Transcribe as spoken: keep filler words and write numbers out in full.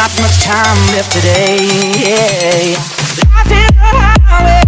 not much time left today. Yeah.